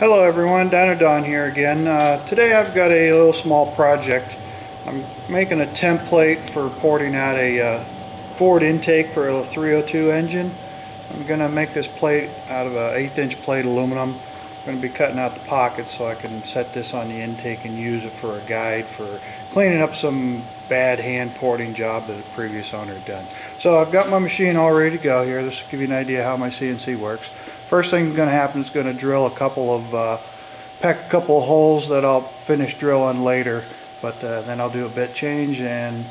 Hello everyone, Dynodon here again. Today I've got a little small project. I'm making a template for porting out a Ford intake for a 302 engine. I'm going to make this plate out of an 1/8 inch plate aluminum. I'm going to be cutting out the pockets so I can set this on the intake and use it for a guide for cleaning up some bad hand porting job that a previous owner had done. So I've got my machine all ready to go here. This will give you an idea how my CNC works. First thing that's going to happen is going to drill a couple of holes that I'll finish drilling later, but then I'll do a bit change and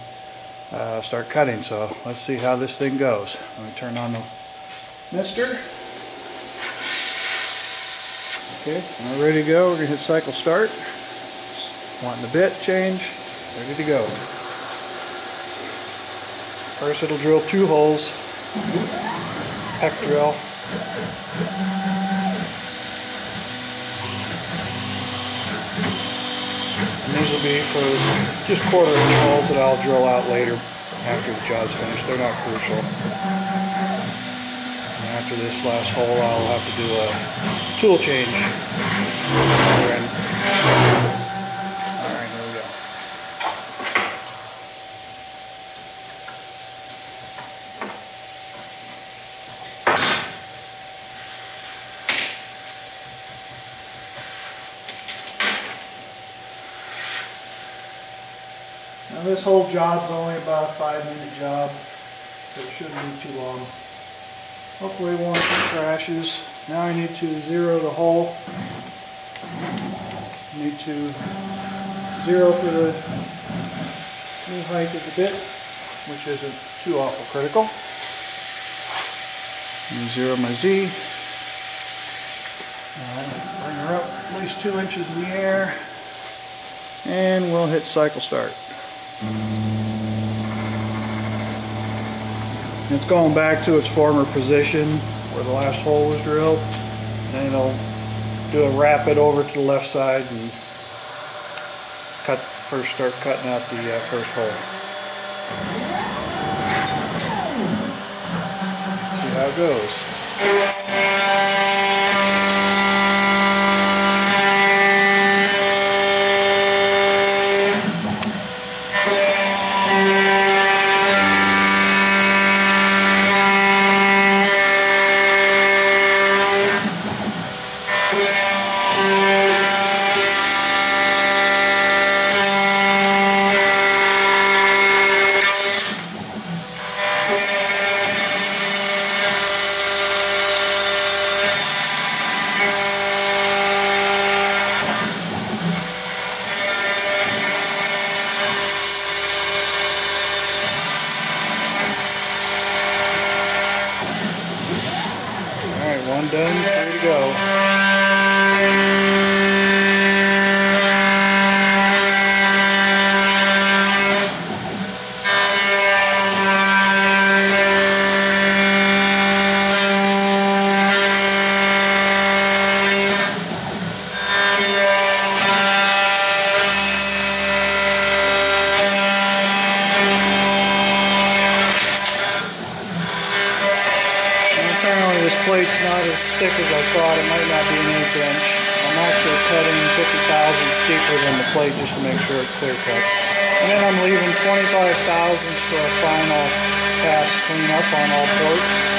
start cutting. So let's see how this thing goes. Let me turn on the mister. Okay, I'm ready to go. We're going to hit cycle start. Wanting the bit change, ready to go. First it'll drill 2 holes. Peck drill. And these will be for just 1/4 inch holes that I'll drill out later after the job's finished. They're not crucial. And after this last hole, I'll have to do a tool change. Alright, here we go. Now this whole job's only about a 5-minute job, so it shouldn't be too long. Hopefully it won't crashes. Now I need to zero the hole. I need to zero for the new height of the bit, which isn't too awful critical. And zero my Z. And bring her up at least 2 inches in the air. And we'll hit cycle start. It's going back to its former position where the last hole was drilled. Then it'll do a rapid over to the left side and start cutting out the first hole. See how it goes. One done, ready to go. This plate's not as thick as I thought. It might not be an 1/8 inch. I'm actually cutting 50 thousandths deeper than the plate just to make sure it's clear cut. And then I'm leaving 25 thousandths for a final pass cleanup on all ports.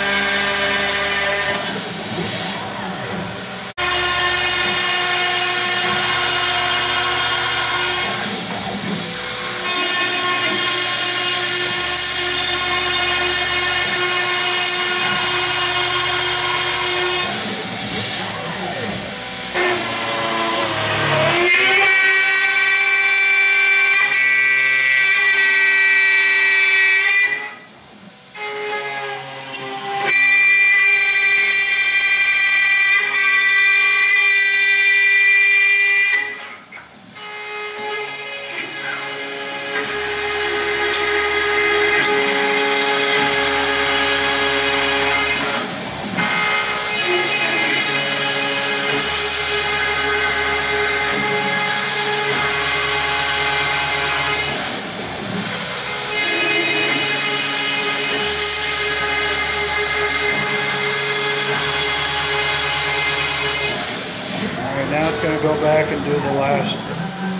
And now it's going to go back and do the last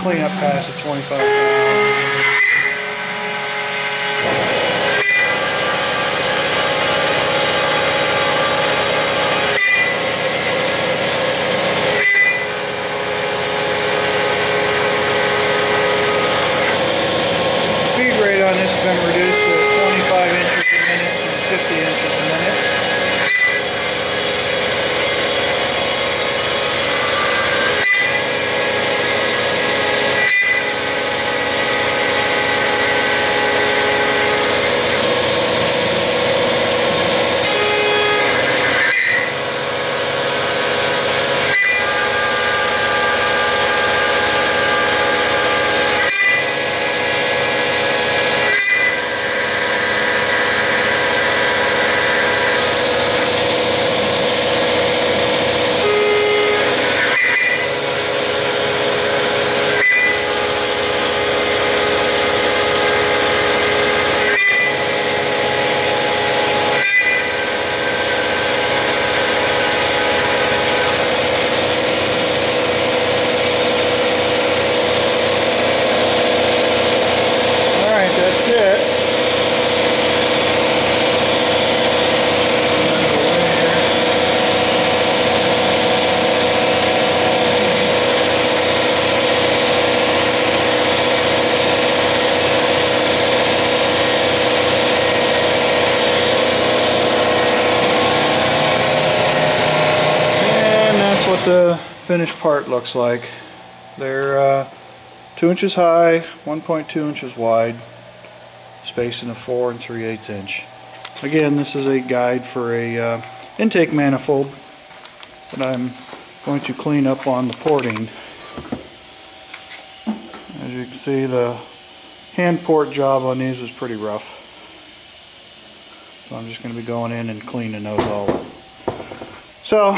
cleanup pass at 25,000. The finished part looks like. They're 2 inches high, 1.2 inches wide, spacing of 4 3/8 inch. Again, this is a guide for a intake manifold that I'm going to clean up on the porting. As you can see, the hand port job on these was pretty rough. So I'm just going to be going in and cleaning those all up. So,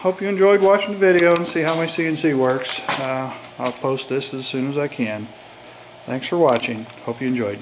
hope you enjoyed watching the video and see how my CNC works. I'll post this as soon as I can. Thanks for watching. Hope you enjoyed.